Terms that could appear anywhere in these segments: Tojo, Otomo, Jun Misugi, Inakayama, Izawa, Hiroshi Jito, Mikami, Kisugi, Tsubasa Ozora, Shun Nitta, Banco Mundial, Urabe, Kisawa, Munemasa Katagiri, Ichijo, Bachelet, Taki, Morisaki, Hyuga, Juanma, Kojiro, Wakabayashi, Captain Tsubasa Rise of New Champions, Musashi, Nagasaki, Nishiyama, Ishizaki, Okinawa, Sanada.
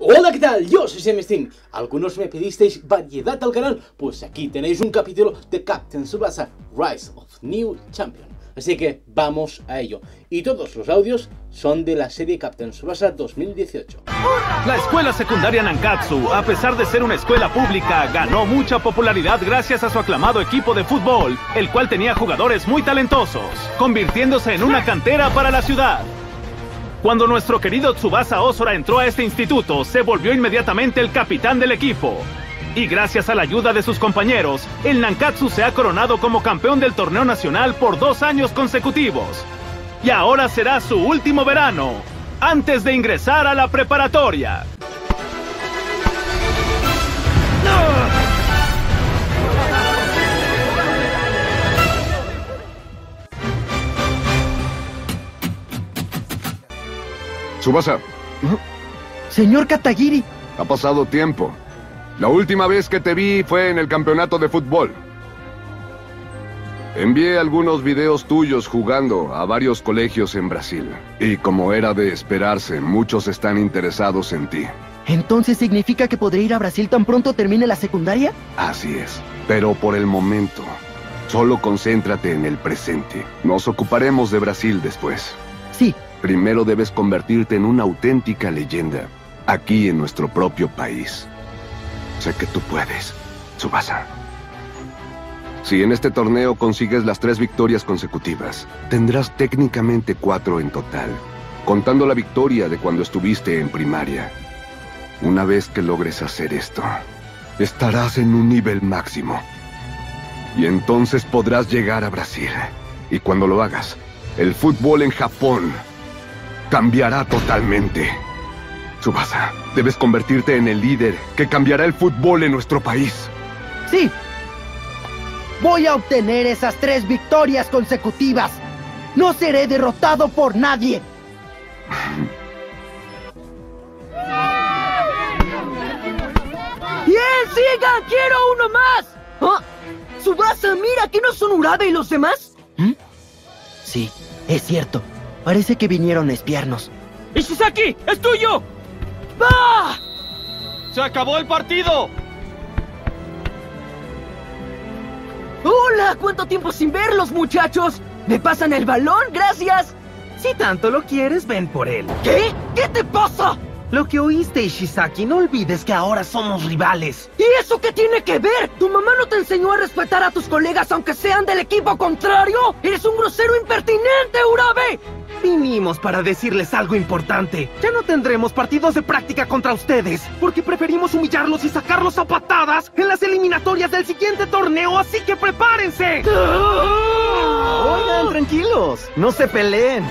Hola, ¿qué tal? Yo soy Semestin. Algunos me pedisteis variedad al canal, pues aquí tenéis un capítulo de Captain Tsubasa Rise of New Champions. Así que vamos a ello. Y todos los audios son de la serie Captain Tsubasa 2018. La escuela secundaria Nankatsu, a pesar de ser una escuela pública, ganó mucha popularidad gracias a su aclamado equipo de fútbol, el cual tenía jugadores muy talentosos, convirtiéndose en una cantera para la ciudad. Cuando nuestro querido Tsubasa Ozora entró a este instituto, se volvió inmediatamente el capitán del equipo. Y gracias a la ayuda de sus compañeros, el Nankatsu se ha coronado como campeón del torneo nacional por 2 años consecutivos. Y ahora será su último verano, antes de ingresar a la preparatoria. Tsubasa. Señor Katagiri. Ha pasado tiempo. La última vez que te vi fue en el campeonato de fútbol. Envié algunos videos tuyos jugando a varios colegios en Brasil. Y como era de esperarse, muchos están interesados en ti. ¿Entonces significa que podré ir a Brasil tan pronto termine la secundaria? Así es, pero por el momento, solo concéntrate en el presente. Nos ocuparemos de Brasil después. Sí. Primero debes convertirte en una auténtica leyenda, aquí en nuestro propio país. Sé que tú puedes, Tsubasa. Si en este torneo consigues las 3 victorias consecutivas, tendrás técnicamente 4 en total, contando la victoria de cuando estuviste en primaria. Una vez que logres hacer esto, estarás en un nivel máximo. Y entonces podrás llegar a Brasil. Y cuando lo hagas, el fútbol en Japón cambiará totalmente. Tsubasa, debes convertirte en el líder que cambiará el fútbol en nuestro país. Sí. Voy a obtener esas 3 victorias consecutivas. No seré derrotado por nadie. ¡Bien, sigan! ¡Quiero uno más! ¿Ah? Tsubasa, mira, ¿que no son Urabe y los demás? ¿Mm? Sí, es cierto. Parece que vinieron a espiarnos. ¡Ishizaki! ¡Es tuyo! ¡Va! ¡Se acabó el partido! ¡Hola! ¡Cuánto tiempo sin verlos, muchachos! ¡Me pasan el balón, gracias! Si tanto lo quieres, ven por él. ¿Qué? ¿Qué te pasa? Lo que oíste, Ishizaki, no olvides que ahora somos rivales. ¿Y eso qué tiene que ver? ¿Tu mamá no te enseñó a respetar a tus colegas aunque sean del equipo contrario? ¡Eres un grosero impertinente, Urabe! Vinimos para decirles algo importante. Ya no tendremos partidos de práctica contra ustedes, porque preferimos humillarlos y sacarlos a patadas en las eliminatorias del siguiente torneo, así que prepárense. Oigan, tranquilos, no se peleen.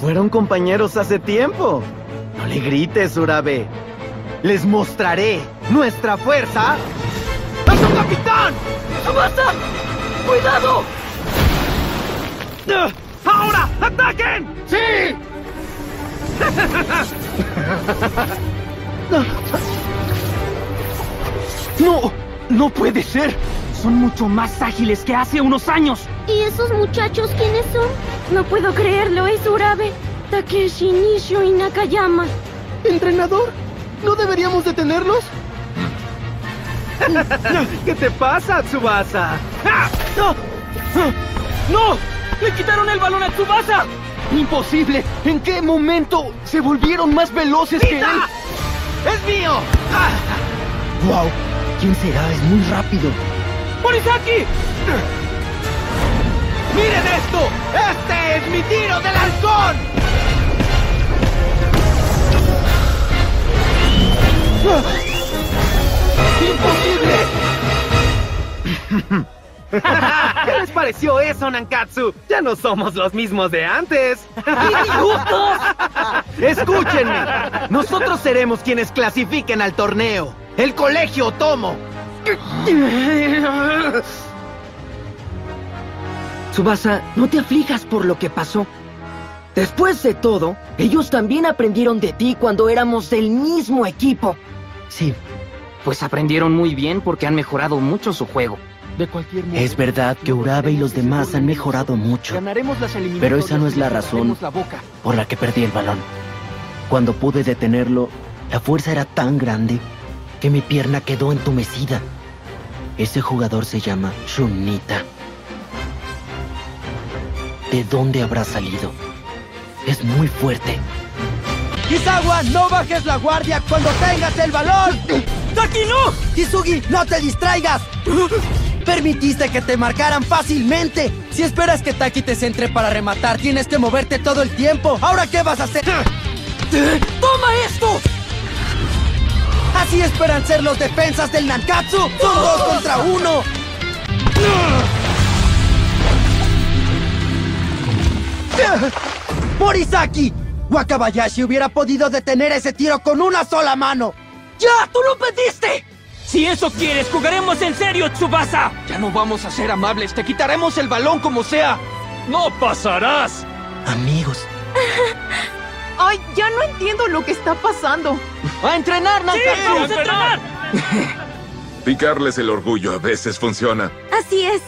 Fueron compañeros hace tiempo. No le grites, Urabe. Les mostraré nuestra fuerza. ¡A su capitán! ¡Tsubasa! ¡Cuidado! ¡Ahora! ¡Ataquen! ¡Sí! ¡No! ¡No puede ser! Son mucho más ágiles que hace unos años. ¿Y esos muchachos quiénes son? No puedo creerlo, es Urabe, Takeshi, Nishio y Inakayama. ¿Entrenador? ¿No deberíamos detenerlos? ¿Qué te pasa, Tsubasa? ¡No! ¡No! ¡Le quitaron el balón a Tsubasa! ¡Imposible! ¿En qué momento se volvieron más veloces que él? ¡Es mío! ¡Wow! ¿Quién será? Es muy rápido. ¡Morisaki! ¡Miren esto! ¡Este es mi tiro del halcón! ¡Imposible! ¿Qué les pareció eso, Nankatsu? Ya no somos los mismos de antes. ¡Idiotas! Escúchenme. Nosotros seremos quienes clasifiquen al torneo. El colegio Otomo. Tsubasa, no te aflijas por lo que pasó. Después de todo, ellos también aprendieron de ti cuando éramos del mismo equipo. Sí. Pues aprendieron muy bien porque han mejorado mucho su juego. Es verdad que Urabe y los demás han mejorado mucho, pero esa no es la razón por la que perdí el balón. Cuando pude detenerlo, La fuerza era tan grande que mi pierna quedó entumecida. Ese jugador se llama Shun Nitta. ¿De dónde habrá salido? Es muy fuerte. ¡Kisawa, no bajes la guardia cuando tengas el balón! ¡Taki, no! ¡Kisugi, no te distraigas! Permitiste que te marcaran fácilmente. Si esperas que Taki te centre para rematar, tienes que moverte todo el tiempo. ¿Ahora qué vas a hacer? ¡Toma esto! Así esperan ser los defensas del Nankatsu. ¡Son dos contra uno! ¡Morisaki! Wakabayashi hubiera podido detener ese tiro con una sola mano. ¡Ya! ¡Tú lo pediste! Si eso quieres, jugaremos en serio, Tsubasa. Ya no vamos a ser amables, te quitaremos el balón como sea. ¡No pasarás! Amigos. Ay, ya no entiendo lo que está pasando. ¡A entrenar, Nankatsu! ¡Sí, vamos a entrenar! Picarles el orgullo a veces funciona. Así es.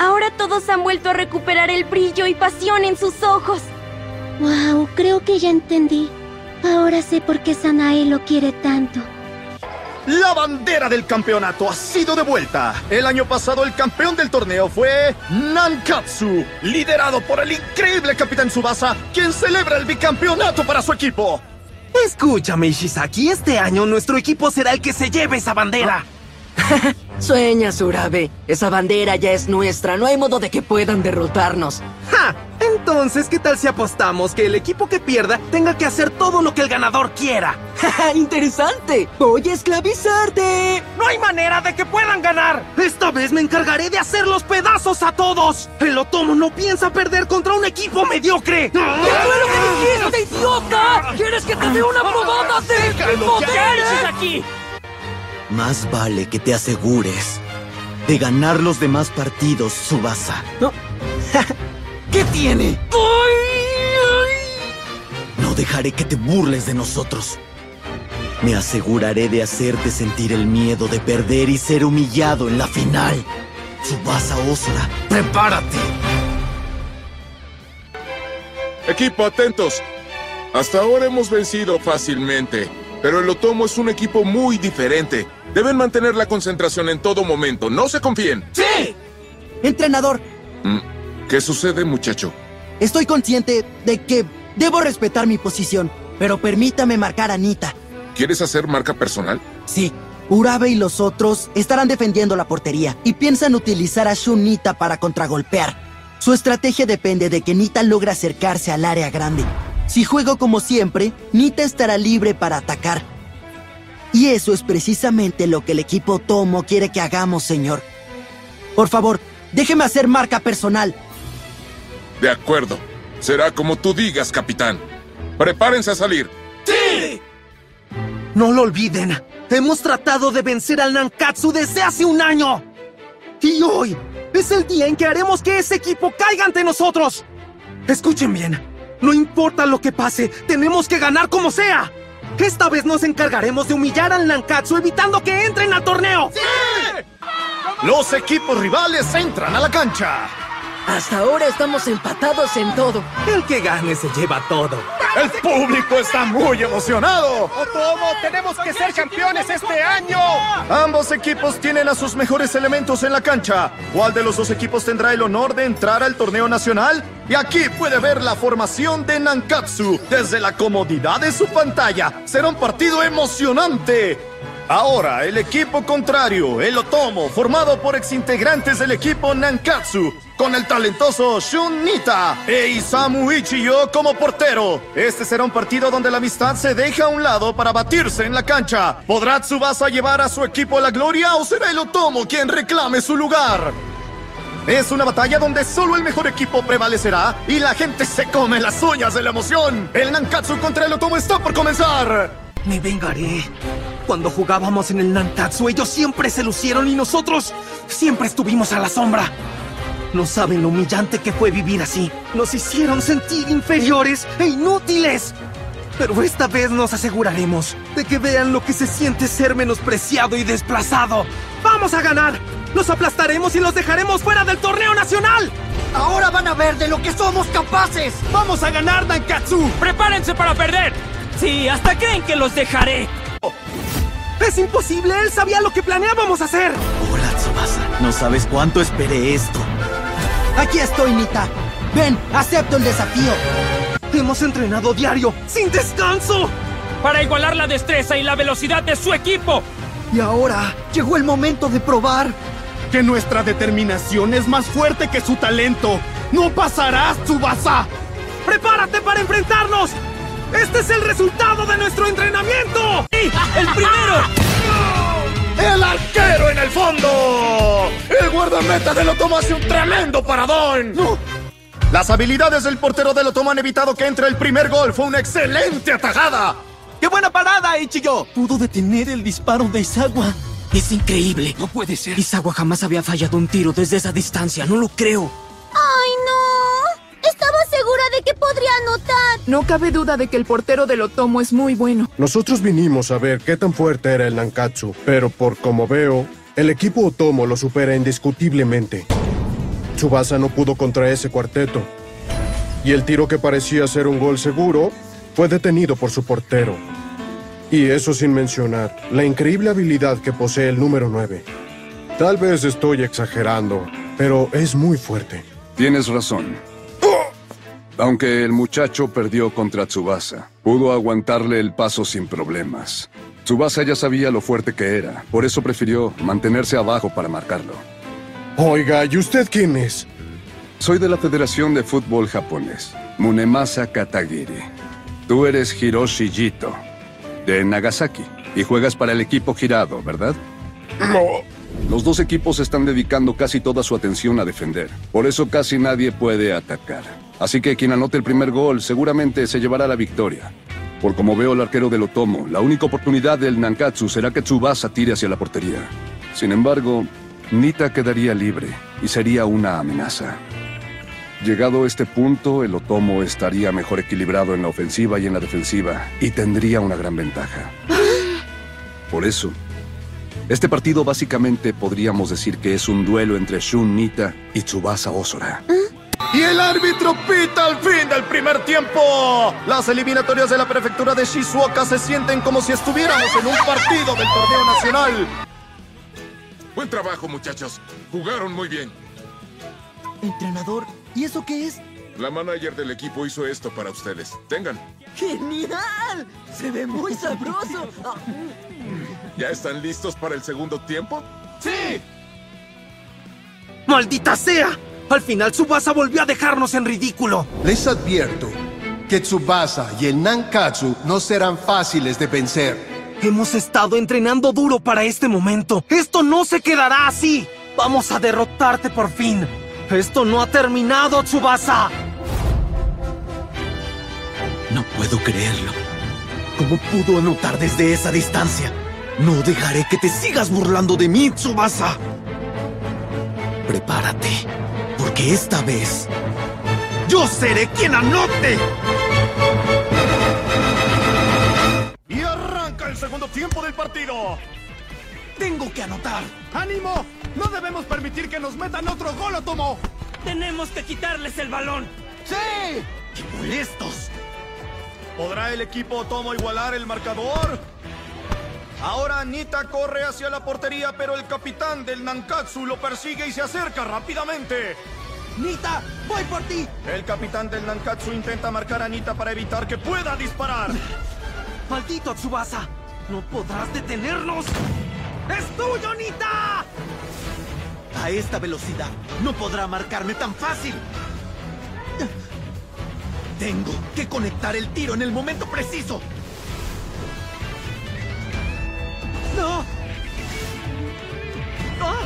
Ahora todos han vuelto a recuperar el brillo y pasión en sus ojos. Wow, creo que ya entendí. Ahora sé por qué Sanae lo quiere tanto. La bandera del campeonato ha sido devuelta. El año pasado el campeón del torneo fue Nankatsu, liderado por el increíble Capitán Tsubasa, quien celebra el bicampeonato para su equipo. Escúchame, Ishizaki, este año nuestro equipo será el que se lleve esa bandera. Sueñas, Urabe. Esa bandera ya es nuestra, no hay modo de que puedan derrotarnos. ¡Ja! Entonces, ¿qué tal si apostamos que el equipo que pierda tenga que hacer todo lo que el ganador quiera? ¡Ja! ¡Interesante! ¡Voy a esclavizarte! ¡No hay manera de que puedan ganar! ¡Esta vez me encargaré de hacer los pedazos a todos! ¡El Otomo no piensa perder contra un equipo mediocre! ¡Qué fue lo que dijiste, idiota! ¿Quieres que te dé una probada de poderes aquí? Más vale que te asegures de ganar los demás partidos, Tsubasa. ¿No? ¿Qué tiene? No dejaré que te burles de nosotros. Me aseguraré de hacerte sentir el miedo de perder y ser humillado en la final. Tsubasa Ozora, prepárate. Equipo, atentos. Hasta ahora hemos vencido fácilmente. Pero el Otomo es un equipo muy diferente. Deben mantener la concentración en todo momento. ¡No se confíen! ¡Sí! Entrenador. ¿Qué sucede, muchacho? Estoy consciente de que debo respetar mi posición, pero permítame marcar a Nitta. ¿Quieres hacer marca personal? Sí. Urabe y los otros estarán defendiendo la portería y piensan utilizar a Shun Nitta para contragolpear. Su estrategia depende de que Nitta logre acercarse al área grande. Si juego como siempre, Nitta estará libre para atacar. Y eso es precisamente lo que el equipo Otomo quiere que hagamos, señor. Por favor, déjeme hacer marca personal. De acuerdo. Será como tú digas, capitán. ¡Prepárense a salir! ¡Sí! No lo olviden. Hemos tratado de vencer al Nankatsu desde hace un año. Y hoy es el día en que haremos que ese equipo caiga ante nosotros. Escuchen bien. No importa lo que pase, tenemos que ganar como sea. Esta vez nos encargaremos de humillar al Nankatsu evitando que entren al torneo. ¡Sí! Los equipos rivales entran a la cancha. Hasta ahora estamos empatados en todo. El que gane se lleva todo. ¡El público está muy emocionado! ¡Otomo, tenemos que ser campeones este año! Ambos equipos tienen a sus mejores elementos en la cancha. ¿Cuál de los dos equipos tendrá el honor de entrar al torneo nacional? Y aquí puede ver la formación de Nankatsu desde la comodidad de su pantalla. Será un partido emocionante. Ahora, el equipo contrario, el Otomo, formado por exintegrantes del equipo Nankatsu, con el talentoso Shun Nitta e Isamu Ichijo como portero. Este será un partido donde la amistad se deja a un lado para batirse en la cancha. ¿Podrá Tsubasa llevar a su equipo a la gloria o será el Otomo quien reclame su lugar? Es una batalla donde solo el mejor equipo prevalecerá y la gente se come las uñas de la emoción. El Nankatsu contra el Otomo está por comenzar. Me vengaré. Cuando jugábamos en el Nankatsu, ellos siempre se lucieron y nosotros siempre estuvimos a la sombra. No saben lo humillante que fue vivir así. Nos hicieron sentir inferiores e inútiles. Pero esta vez nos aseguraremos de que vean lo que se siente ser menospreciado y desplazado. ¡Vamos a ganar! ¡Los aplastaremos y los dejaremos fuera del torneo nacional! ¡Ahora van a ver de lo que somos capaces! ¡Vamos a ganar, Nankatsu! ¡Prepárense para perder! ¡Sí! ¡Hasta creen que los dejaré! ¡Es imposible! ¡Él sabía lo que planeábamos hacer! Hola, Tsubasa. No sabes cuánto esperé esto. Aquí estoy, Nitta. Ven, acepto el desafío. Hemos entrenado diario, sin descanso, para igualar la destreza y la velocidad de su equipo. Y ahora llegó el momento de probar que nuestra determinación es más fuerte que su talento. ¡No pasarás, Tsubasa! ¡Prepárate para enfrentarnos! ¡Este es el resultado de nuestro entrenamiento! ¡Sí! ¡El primero! ¡El arquero en el fondo! ¡El guardameta del Otomo hace un tremendo paradón! ¡No! Las habilidades del portero del Otomo han evitado que entre el primer gol. ¡Fue una excelente atajada! ¡Qué buena parada, Ichijo! Pudo detener el disparo de Izawa. Es increíble. No puede ser. Izawa jamás había fallado un tiro desde esa distancia. No lo creo. ¡Ay, no! Estaba segura de que podría anotar. No cabe duda de que el portero del Otomo es muy bueno. Nosotros vinimos a ver qué tan fuerte era el Nankatsu. Pero por como veo, el equipo Otomo lo supera indiscutiblemente. Tsubasa no pudo contra ese cuarteto. Y el tiro que parecía ser un gol seguro fue detenido por su portero. Y eso sin mencionar la increíble habilidad que posee el número 9. Tal vez estoy exagerando, pero es muy fuerte. Tienes razón. Aunque el muchacho perdió contra Tsubasa, pudo aguantarle el paso sin problemas. Tsubasa ya sabía lo fuerte que era, por eso prefirió mantenerse abajo para marcarlo. Oiga, ¿y usted quién es? Soy de la Federación de Fútbol Japonés, Munemasa Katagiri. Tú eres Hiroshi Jito, de Nagasaki, y juegas para el equipo girado, ¿verdad? No. Los dos equipos están dedicando casi toda su atención a defender, por eso casi nadie puede atacar. Así que quien anote el primer gol seguramente se llevará la victoria. Por como veo el arquero del Otomo, la única oportunidad del Nankatsu será que Tsubasa tire hacia la portería. Sin embargo, Nitta quedaría libre y sería una amenaza. Llegado a este punto, el Otomo estaría mejor equilibrado en la ofensiva y en la defensiva y tendría una gran ventaja. Por eso, este partido básicamente podríamos decir que es un duelo entre Shun Nitta y Tsubasa Ozora. Y el árbitro pita al fin del primer tiempo. Las eliminatorias de la prefectura de Shizuoka se sienten como si estuviéramos en un partido del torneo nacional. Buen trabajo, muchachos. Jugaron muy bien. Entrenador, ¿y eso qué es? La manager del equipo hizo esto para ustedes. Tengan. ¡Genial! ¡Se ve muy sabroso! ¿Ya están listos para el segundo tiempo? ¡Sí! ¡Maldita sea! Al final Tsubasa volvió a dejarnos en ridículo. Les advierto que Tsubasa y el Nankatsu no serán fáciles de vencer. Hemos estado entrenando duro para este momento. ¡Esto no se quedará así! ¡Vamos a derrotarte por fin! ¡Esto no ha terminado, Tsubasa! No puedo creerlo. ¿Cómo pudo anotar desde esa distancia? No dejaré que te sigas burlando de mí, Tsubasa. Prepárate, porque esta vez yo seré quien anote. Y arranca el segundo tiempo del partido. Tengo que anotar. ¡Ánimo! ¡No debemos permitir que nos metan otro gol, Otomo! ¡Tenemos que quitarles el balón! ¡Sí! ¡Qué molestos! ¿Podrá el equipo Otomo igualar el marcador? Ahora Nitta corre hacia la portería, pero el capitán del Nankatsu lo persigue y se acerca rápidamente. ¡Nitta, voy por ti! El capitán del Nankatsu intenta marcar a Nitta para evitar que pueda disparar. ¡Maldito Tsubasa! ¡No podrás detenernos! ¡Es tuyo, Nitta! A esta velocidad no podrá marcarme tan fácil. Tengo que conectar el tiro en el momento preciso. ¡No! ¡Ah!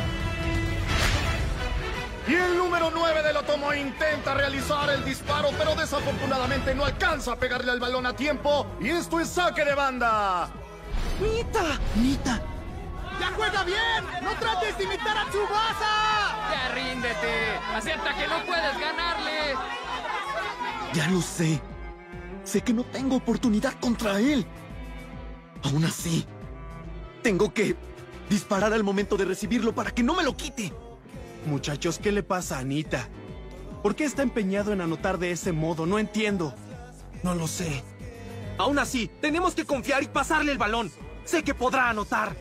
Y el número 9 del Otomo intenta realizar el disparo, pero desafortunadamente no alcanza a pegarle al balón a tiempo. Y esto es saque de banda. ¡Nitta! ¡Nitta! ¡Ya juega bien! ¡No trates de imitar a Tsubasa! ¡Ya ríndete! ¡Acepta que no puedes ganarle! Ya lo sé. Sé que no tengo oportunidad contra él. Aún así, tengo que disparar al momento de recibirlo para que no me lo quite. Muchachos, ¿qué le pasa a Nitta? ¿Por qué está empeñado en anotar de ese modo? No entiendo. No lo sé. Aún así, tenemos que confiar y pasarle el balón. Sé que podrá anotar.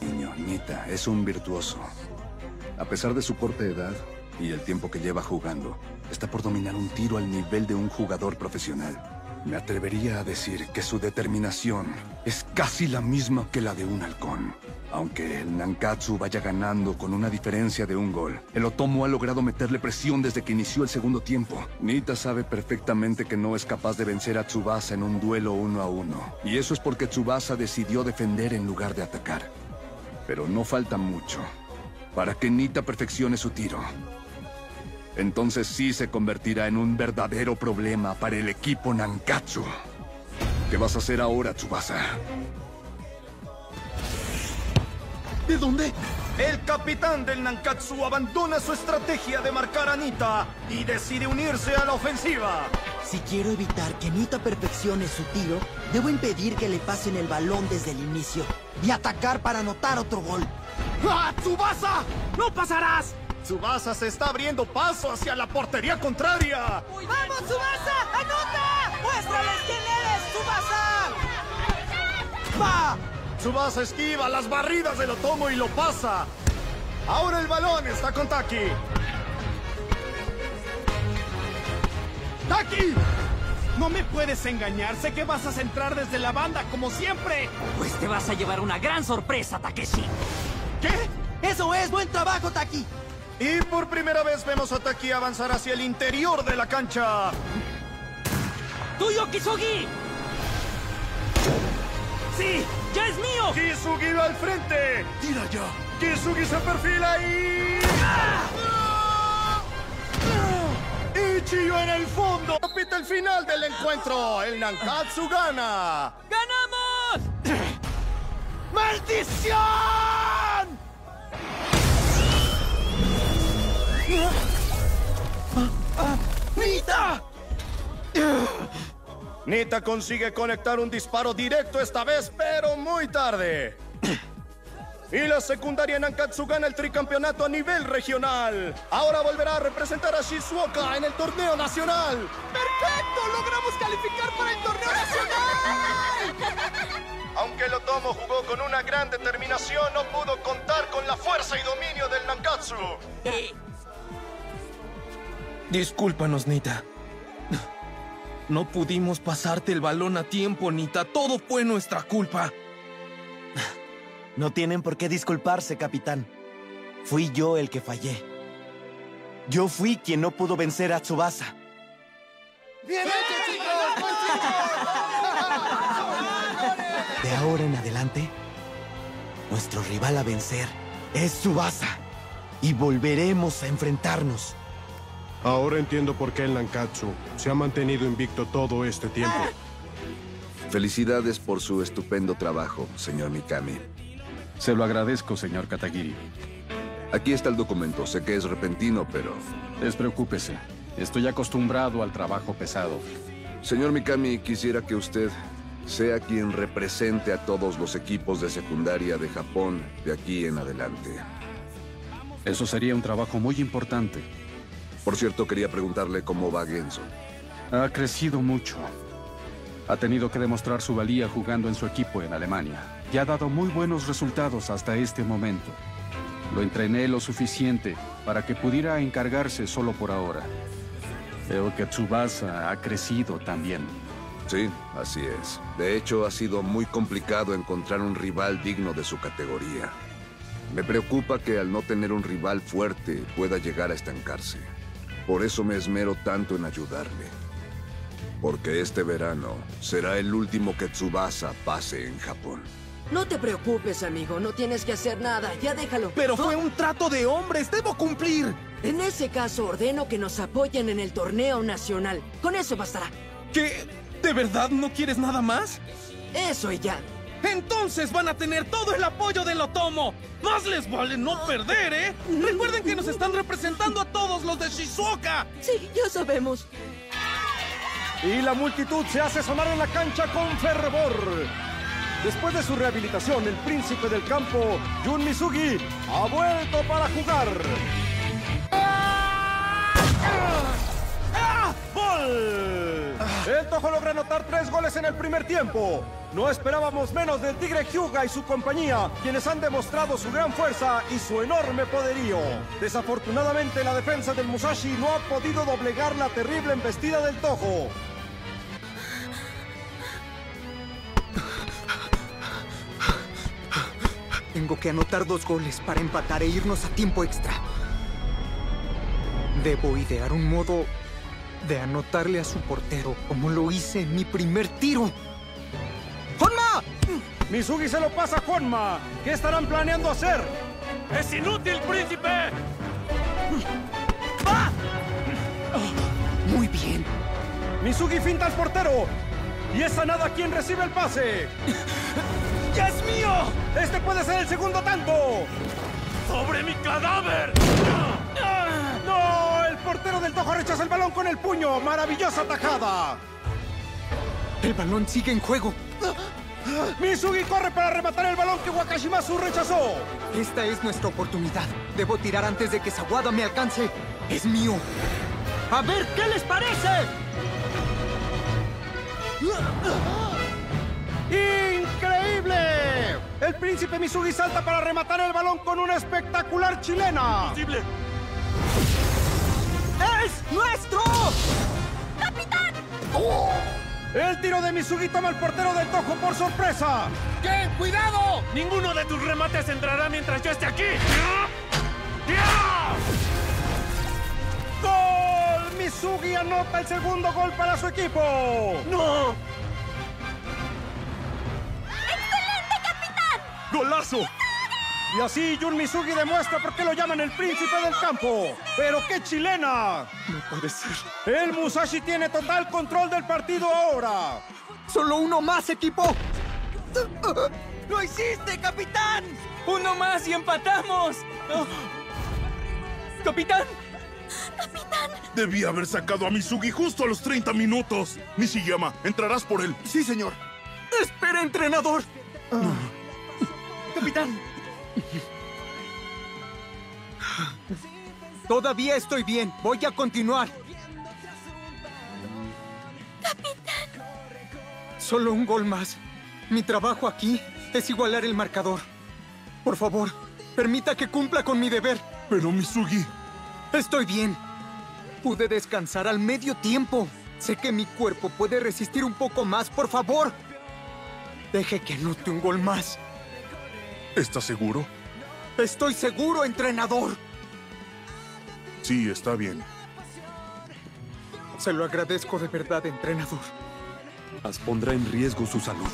Niño, Nitta es un virtuoso. A pesar de su corta edad y el tiempo que lleva jugando, está por dominar un tiro al nivel de un jugador profesional. Me atrevería a decir que su determinación es casi la misma que la de un halcón. Aunque el Nankatsu vaya ganando con una diferencia de un gol, el Otomo ha logrado meterle presión desde que inició el segundo tiempo. Nitta sabe perfectamente que no es capaz de vencer a Tsubasa en un duelo 1-1. Y eso es porque Tsubasa decidió defender en lugar de atacar. Pero no falta mucho para que Nitta perfeccione su tiro. Entonces sí se convertirá en un verdadero problema para el equipo Nankatsu. ¿Qué vas a hacer ahora, Tsubasa? ¿De dónde? El capitán del Nankatsu abandona su estrategia de marcar a Nitta y decide unirse a la ofensiva. Si quiero evitar que Nitta perfeccione su tiro, debo impedir que le pasen el balón desde el inicio y atacar para anotar otro gol. ¡Ah, Tsubasa! ¡No pasarás! Tsubasa se está abriendo paso hacia la portería contraria. ¡Vamos, Tsubasa! ¡Anota! ¡Muéstrales quién eres, Tsubasa! ¡Va! Tsubasa esquiva las barridas del Otomo y lo pasa. Ahora el balón está con Taki. ¡Taki! No me puedes engañar, sé que vas a centrar desde la banda, como siempre. Pues te vas a llevar una gran sorpresa, Takeshi. ¿Qué? ¡Eso es! ¡Buen trabajo, Taki! Y por primera vez vemos a Taki avanzar hacia el interior de la cancha. ¡Tuyo, Kisugi! ¡Sí! ¡Ya es mío! ¡Kisugi va al frente! ¡Tira ya! ¡Kisugi se perfila y... ¡Ah! ¡Ichijo en el fondo! ¡Capita el final del encuentro! ¡El Nankatsu gana! ¡Ganamos! ¡Maldición! ¡Nitta! Nitta consigue conectar un disparo directo esta vez, pero muy tarde. Y la secundaria Nankatsu gana el tricampeonato a nivel regional. Ahora volverá a representar a Shizuoka en el torneo nacional. ¡Perfecto! ¡Logramos calificar para el torneo nacional! Aunque el Otomo jugó con una gran determinación, no pudo contar con la fuerza y dominio del Nankatsu. Discúlpanos, Nitta. No pudimos pasarte el balón a tiempo, Nitta. Todo fue nuestra culpa. No tienen por qué disculparse, capitán. Fui yo el que fallé. Yo fui quien no pudo vencer a Tsubasa. ¡Bien hecho, chicos! De ahora en adelante, nuestro rival a vencer es Tsubasa. Y volveremos a enfrentarnos. Ahora entiendo por qué el Nankatsu se ha mantenido invicto todo este tiempo. Felicidades por su estupendo trabajo, señor Mikami. Se lo agradezco, señor Katagiri. Aquí está el documento. Sé que es repentino, pero... Despreocúpese. Estoy acostumbrado al trabajo pesado. Señor Mikami, quisiera que usted sea quien represente a todos los equipos de secundaria de Japón de aquí en adelante. Eso sería un trabajo muy importante. Por cierto, quería preguntarle cómo va Genzo. Ha crecido mucho. Ha tenido que demostrar su valía jugando en su equipo en Alemania. Y ha dado muy buenos resultados hasta este momento. Lo entrené lo suficiente para que pudiera encargarse solo por ahora. Veo que Tsubasa ha crecido también. Sí, así es. De hecho, ha sido muy complicado encontrar un rival digno de su categoría. Me preocupa que al no tener un rival fuerte pueda llegar a estancarse. Por eso me esmero tanto en ayudarle. Porque este verano será el último que Tsubasa pase en Japón. No te preocupes, amigo. No tienes que hacer nada. Ya déjalo. ¡Pero fue un trato de hombres! ¡Debo cumplir! En ese caso, ordeno que nos apoyen en el torneo nacional. Con eso bastará. ¿Qué? ¿De verdad no quieres nada más? Eso y ya. ¡Entonces van a tener todo el apoyo del Otomo! ¡Más les vale no perder, eh! ¡Recuerden que nos están representando a todos los de Shizuoka! Sí, ya sabemos. Y la multitud se hace sonar en la cancha con fervor. Después de su rehabilitación, el príncipe del campo, Jun Misugi, ha vuelto para jugar. ¡Gol! El Tojo logra anotar 3 goles en el primer tiempo. No esperábamos menos del Tigre Hyuga y su compañía, quienes han demostrado su gran fuerza y su enorme poderío. Desafortunadamente, la defensa del Musashi no ha podido doblegar la terrible embestida del Tojo. Tengo que anotar 2 goles para empatar e irnos a tiempo extra. Debo idear un modo de anotarle a su portero, como lo hice en mi primer tiro. ¡Juanma! Mizugi se lo pasa a Juanma. ¿Qué estarán planeando hacer? ¡Es inútil, príncipe! ¡Ah! Muy bien. Mizugi finta al portero. Y es Sanada quien recibe el pase. ¡Ya es mío! ¡Este puede ser el segundo tanto! ¡Sobre mi cadáver! ¡No! ¡El portero del Tojo rechaza el balón con el puño! ¡Maravillosa tajada! El balón sigue en juego. Mizugi corre para rematar el balón que Wakashimazu rechazó. Esta es nuestra oportunidad. Debo tirar antes de que Sawada me alcance. ¡Es mío! ¡A ver qué les parece! ¡Increíble! El príncipe Mizugi salta para rematar el balón con una espectacular chilena. ¡Imposible! ¡Es nuestro! ¡Capitán! ¡Oh! El tiro de Mizugi toma al portero del Tojo por sorpresa. ¡Ken, cuidado! Ninguno de tus remates entrará mientras yo esté aquí. ¡Gol! Mizugi anota el segundo gol para su equipo. ¡No! ¡Excelente, capitán! ¡Golazo! Y así Jun Misugi demuestra por qué lo llaman el príncipe del campo. ¡Pero qué chilena! No puede ser. El Musashi tiene total control del partido ahora. ¡Solo uno más, equipo! ¡Lo hiciste, capitán! ¡Uno más y empatamos! Oh. ¡Capitán! ¡Capitán! Debí haber sacado a Mizugi justo a los 30 minutos. Nishiyama, entrarás por él. Sí, señor. ¡Espera, entrenador! ¡Capitán! Todavía estoy bien. Voy a continuar. Capitán. Solo un gol más. Mi trabajo aquí es igualar el marcador. Por favor, permita que cumpla con mi deber. Pero, Mizugi... Estoy bien. Pude descansar al medio tiempo. Sé que mi cuerpo puede resistir un poco más. Por favor, deje que anote un gol más. ¿Estás seguro? ¡Estoy seguro, entrenador! Sí, está bien. Se lo agradezco de verdad, entrenador. As pondrá en riesgo su salud.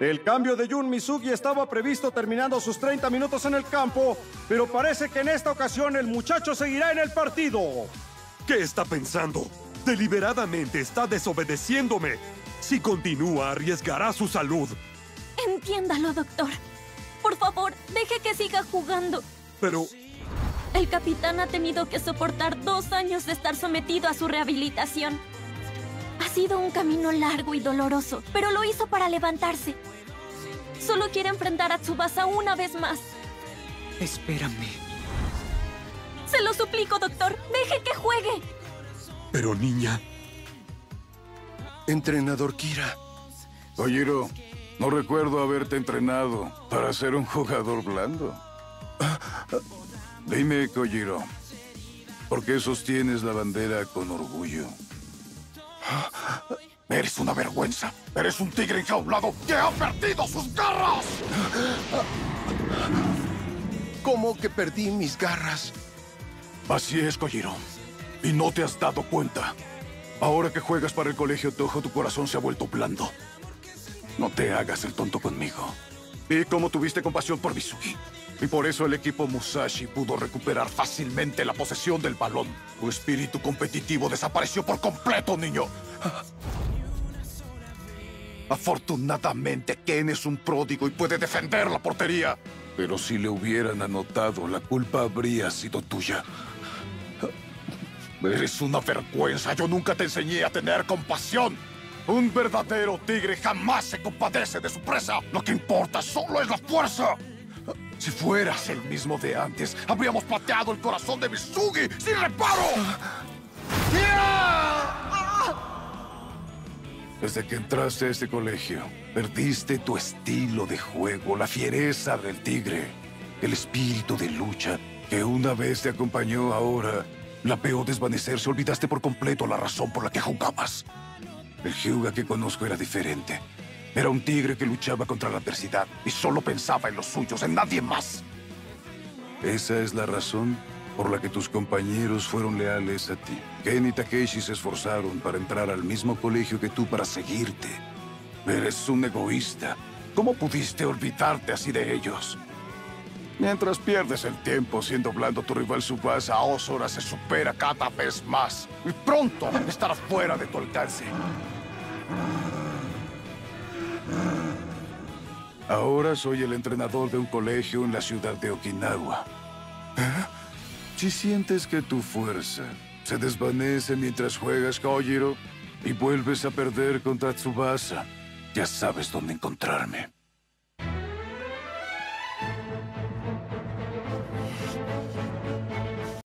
El cambio de Jun Misugi estaba previsto terminando sus 30 minutos en el campo, pero parece que en esta ocasión el muchacho seguirá en el partido. ¿Qué está pensando? Deliberadamente está desobedeciéndome. Si continúa, arriesgará su salud. Entiéndalo, doctor. Por favor, deje que siga jugando. Pero... El capitán ha tenido que soportar 2 años de estar sometido a su rehabilitación. Ha sido un camino largo y doloroso, pero lo hizo para levantarse. Solo quiere enfrentar a Tsubasa una vez más. Espérame. Se lo suplico, doctor. Deje que juegue. Pero, niña... Entrenador Kira. Kojiro... No recuerdo haberte entrenado para ser un jugador blando. Dime, Kojiro, ¿por qué sostienes la bandera con orgullo? Eres una vergüenza. Eres un tigre enjaulado que ha perdido sus garras. ¿Cómo que perdí mis garras? Así es, Kojiro. Y no te has dado cuenta. Ahora que juegas para el colegio Tojo, tu corazón se ha vuelto blando. No te hagas el tonto conmigo. Vi cómo tuviste compasión por Mizugi. Y por eso el equipo Musashi pudo recuperar fácilmente la posesión del balón. Tu espíritu competitivo desapareció por completo, niño. Afortunadamente, Ken es un pródigo y puede defender la portería. Pero si le hubieran anotado, la culpa habría sido tuya. Eres una vergüenza. Yo nunca te enseñé a tener compasión. Un verdadero tigre jamás se compadece de su presa. Lo que importa solo es la fuerza. Si fueras el mismo de antes, habríamos pateado el corazón de Mizugi sin reparo. Desde que entraste a este colegio, perdiste tu estilo de juego, la fiereza del tigre, el espíritu de lucha que una vez te acompañó. Ahora la veo desvanecerse. Olvidaste por completo la razón por la que jugabas. El Hyuga que conozco era diferente. Era un tigre que luchaba contra la adversidad y solo pensaba en los suyos, en nadie más. Esa es la razón por la que tus compañeros fueron leales a ti. Ken y Takeshi se esforzaron para entrar al mismo colegio que tú para seguirte. Eres un egoísta. ¿Cómo pudiste olvidarte así de ellos? Mientras pierdes el tiempo siendo blando, tu rival Tsubasa Ozora se supera cada vez más. Y pronto estarás fuera de tu alcance. Ahora soy el entrenador de un colegio en la ciudad de Okinawa. ¿Eh? Si sientes que tu fuerza se desvanece mientras juegas Kojiro y vuelves a perder contra Tsubasa, ya sabes dónde encontrarme.